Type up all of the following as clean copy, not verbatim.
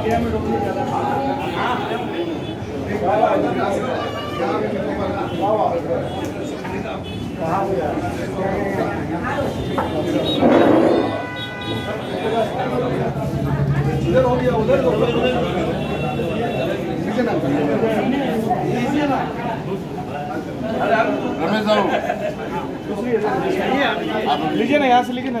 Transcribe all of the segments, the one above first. लीजिए ना यहाँ से लीजिए ना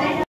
नाक